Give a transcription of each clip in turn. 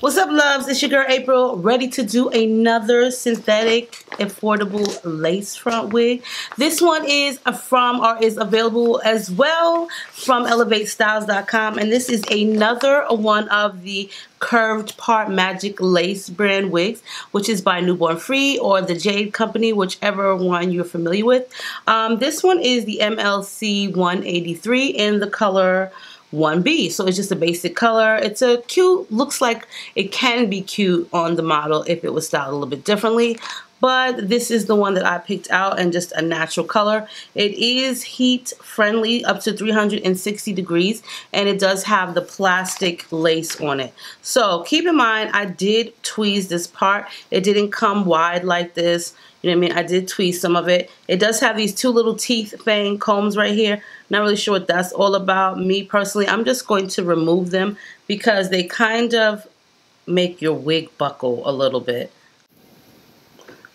What's up, loves? It's your girl April, ready to do another synthetic affordable lace front wig. This one is available as well from elevatestyles.com, and this is another one of the Curved Part Magic Lace brand wigs, which is by Newborn Free or the Jade Company, whichever one you're familiar with. This one is the MLC 183 in the color 1B, so it's just a basic color. It's a cute, looks like it can be cute on the model if it was styled a little bit differently, but this is the one that I picked out and just a natural color. It is heat friendly up to 360 degrees, and it does have the plastic lace on it. So keep in mind, I did tweeze this part. It didn't come wide like this. You know what I mean? I did tweeze some of it. It does have these two little teeth fang combs right here. Not really sure what that's all about. Me personally, I'm just going to remove them because they kind of make your wig buckle a little bit.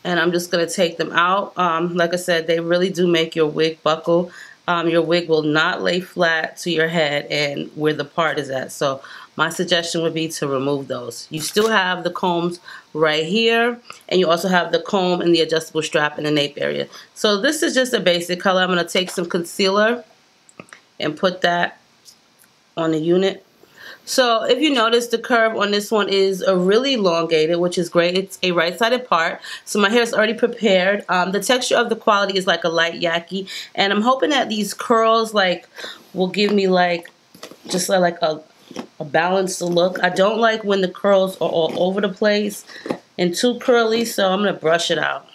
And I'm just going to take them out. Like I said, they really do make your wig buckle. Your wig will not lay flat to your head and where the part is at. So my suggestion would be to remove those. You still have the combs right here, and you also have the comb and the adjustable strap in the nape area. So this is just a basic color. I'm going to take some concealer and put that on the unit. So if you notice, the curve on this one is really elongated, which is great. It's a right-sided part, so my hair is already prepared. The texture of the quality is like a light yaki, and I'm hoping that these curls will give me just a balanced look. I don't like when the curls are all over the place and too curly, so I'm gonna brush it out.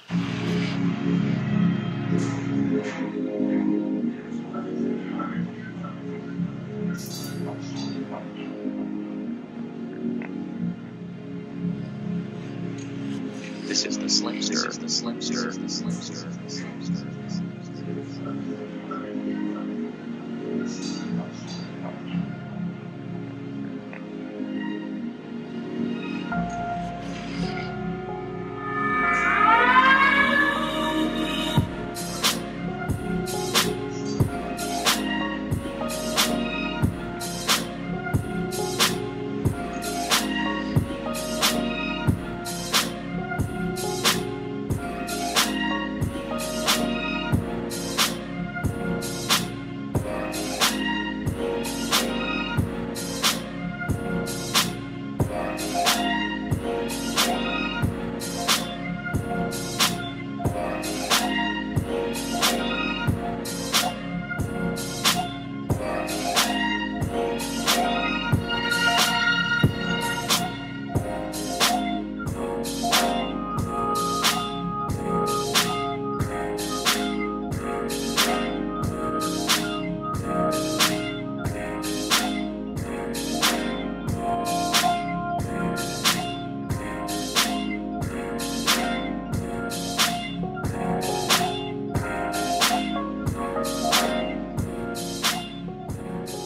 This is the slimster. This is the slimster. This is the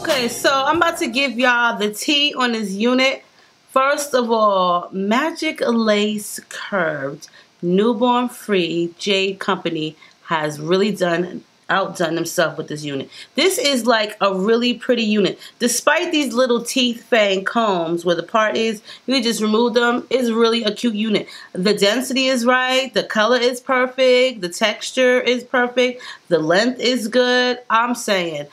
Okay, so I'm about to give y'all the tea on this unit. First of all, Magic Lace Curved, Newborn Free, Jade Company has really outdone themselves with this unit. This is like a really pretty unit. Despite these little teeth fang combs where the part is, you can just remove them. It's really a cute unit. The density is right. The color is perfect. The texture is perfect. The length is good. I'm saying,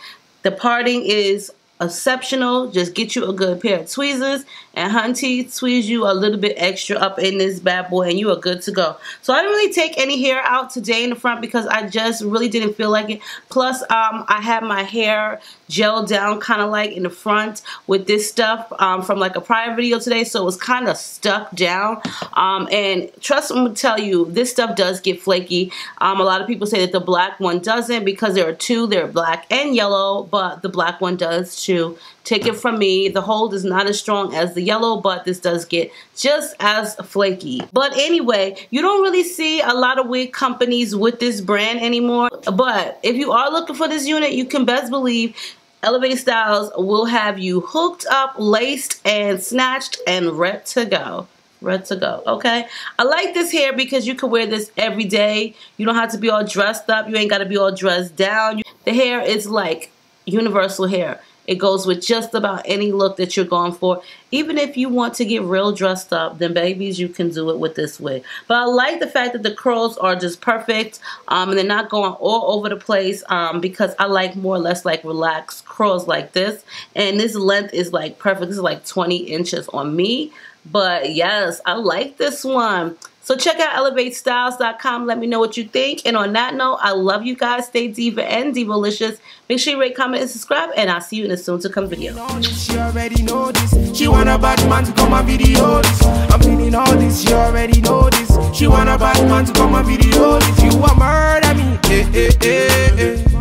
the parting is exceptional. Just get you a good pair of tweezers and hunty, tweeze you a little bit extra up in this bad boy, and you are good to go. So I didn't really take any hair out today in the front because I just really didn't feel like it. Plus, I had my hair gelled down kind of like in the front with this stuff from like a prior video today, so it was kind of stuck down. And trust me, to tell you, this stuff does get flaky. A lot of people say that the black one doesn't because there are two. They're black and yellow, but the black one does too. Take it from me, the hold is not as strong as the yellow, but this does get just as flaky. But anyway, you don't really see a lot of wig companies with this brand anymore, but if you are looking for this unit, you can best believe Elevate Styles will have you hooked up, laced and snatched and ready to go. Ready to go, okay? I like this hair because you can wear this every day. You don't have to be all dressed up. You ain't got to be all dressed down. The hair is like universal hair. It goes with just about any look that you're going for. Even if you want to get real dressed up, then babies, you can do it with this wig. But I like the fact that the curls are just perfect, and they're not going all over the place, because I like more or less like relaxed curls like this. And this length is like perfect. This is like 20 inches on me. But yes, I like this one. So check out elevatestyles.com. Let me know what you think. And on that note, I love you guys. Stay diva and divalicious. Make sure you rate, comment, and subscribe. And I'll see you in a soon-to-come video. She already know this. She want a bad man to come and video this. I'm feeling all this. She already know this. She want a bad man to come and video this. You want murder me.